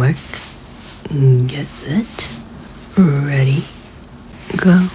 Mark, get set, ready, go.